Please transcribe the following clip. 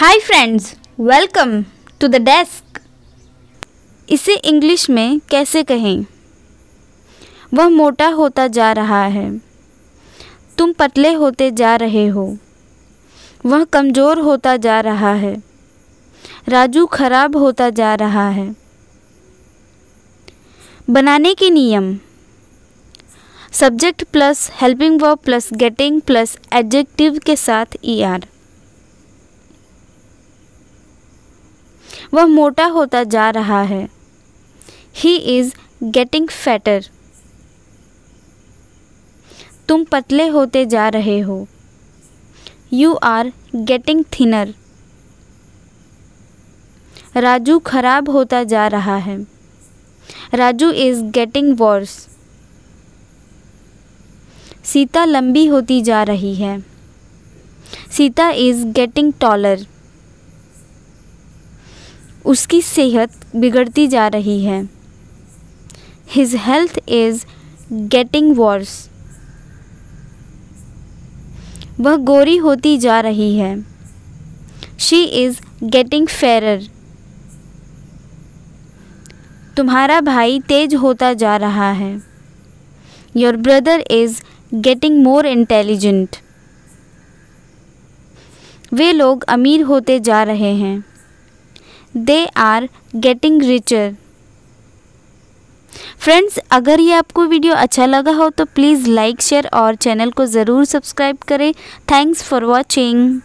Hi friends, welcome to the desk. इसे English में कैसे कहें? वह मोटा होता जा रहा है, तुम पतले होते जा रहे हो। वह कमज़ोर होता जा रहा है, राजू खराब होता जा रहा है। बनाने के नियम: subject plus helping verb plus getting plus adjective के साथ ईआर। वह मोटा होता जा रहा है, ही इज़ गेटिंग फैटर। तुम पतले होते जा रहे हो, you are getting thinner. Raju खराब होता जा रहा है, Raju is getting worse. Sita लंबी होती जा रही है, सीता इज़ गेटिंग टॉलर। उसकी सेहत बिगड़ती जा रही है, his health is getting worse. वह गोरी होती जा रही है, शी इज़ गेटिंग फेयरर। तुम्हारा भाई तेज होता जा रहा है, your brother is getting more intelligent. वे लोग अमीर होते जा रहे हैं, they are getting richer. Friends, अगर ये आपको वीडियो अच्छा लगा हो तो प्लीज़ लाइक, शेयर और चैनल को ज़रूर सब्सक्राइब करें। Thanks for watching.